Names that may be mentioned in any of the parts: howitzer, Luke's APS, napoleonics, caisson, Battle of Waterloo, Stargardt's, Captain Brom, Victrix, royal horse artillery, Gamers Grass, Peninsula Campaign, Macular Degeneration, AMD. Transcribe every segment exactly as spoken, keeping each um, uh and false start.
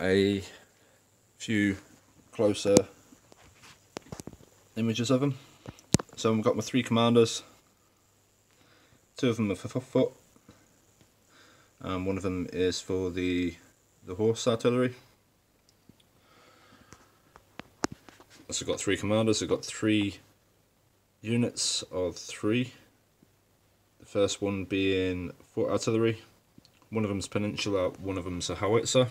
a few closer images of them. So I've got my three commanders, two of them are for foot, and one of them is for the, the horse artillery. So I've got three commanders, I've got three units of three. The first one being foot artillery, one of them's Peninsula, one of them's a howitzer.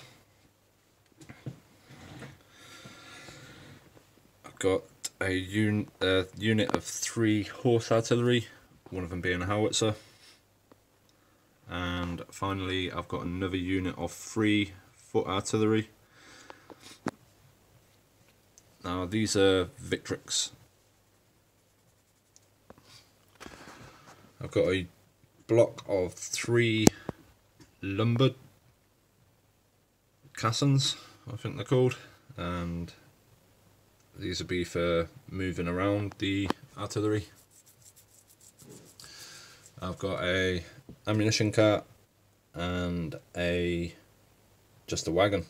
I've got a un uh, unit of three horse artillery, one of them being a howitzer, and finally I've got another unit of three foot artillery. Now these are Victrix. I've got a block of three lumbered caissons, I think they're called, and these would be for moving around the artillery. I've got a ammunition cart and a just a wagon.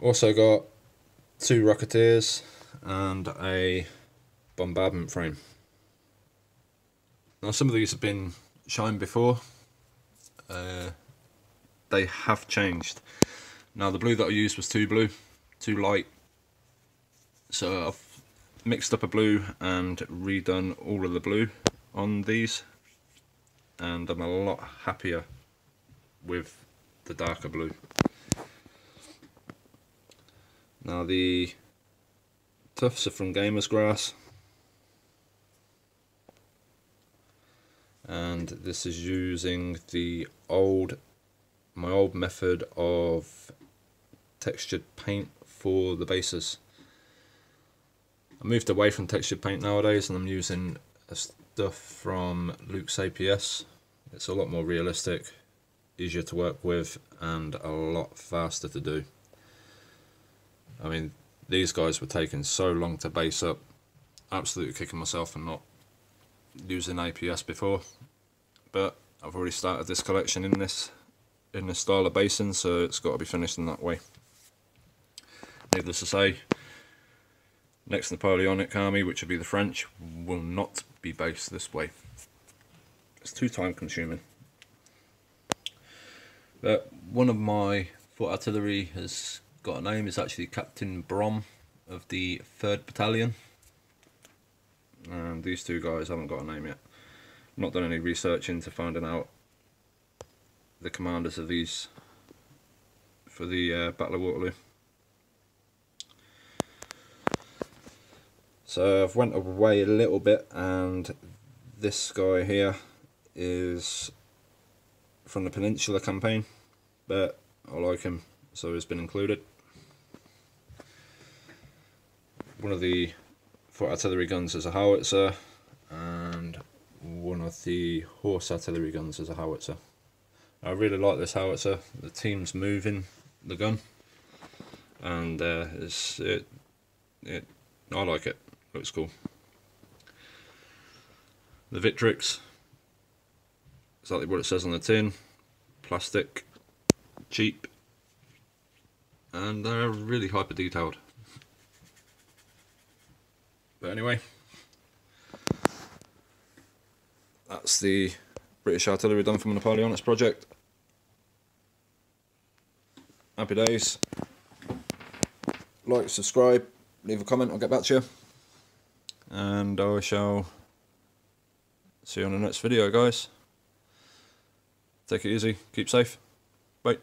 Also got two rocketeers and a bombardment frame. Now some of these have been shown before. Uh, they have changed. Now the blue that I used was too blue, too light. So I've mixed up a blue and redone all of the blue on these, and I'm a lot happier with the darker blue. Now the tufts are from Gamers Grass, and this is using the old my old method of textured paint for the bases. I moved away from textured paint nowadays, and I'm using stuff from Luke's A P S. It's a lot more realistic, easier to work with, and a lot faster to do. I mean, these guys were taking so long to base up, absolutely kicking myself for not using A P S before, but I've already started this collection in this in this style of basing, so it's got to be finished in that way. Needless to say, next Napoleonic army, which would be the French, will not be based this way. It's too time consuming. But one of my foot artillery has got a name, is actually Captain Brom of the third Battalion. And these two guys haven't got a name yet. I've not done any research into finding out the commanders of these for the uh, Battle of Waterloo. So I've went away a little bit, and this guy here is from the Peninsula Campaign, but I like him, so he's been included. One of the foot artillery guns is a howitzer, and one of the horse artillery guns is a howitzer. I really like this howitzer. The team's moving the gun, and uh, it's it, it I like it. Looks cool. The Victrix, exactly what it says on the tin, plastic, cheap, and they're really hyper detailed. But anyway, that's the British artillery done from the Napoleonics project. Happy days. Like, subscribe, leave a comment, I'll get back to you. And I shall see you on the next video, guys. Take it easy, keep safe, bye.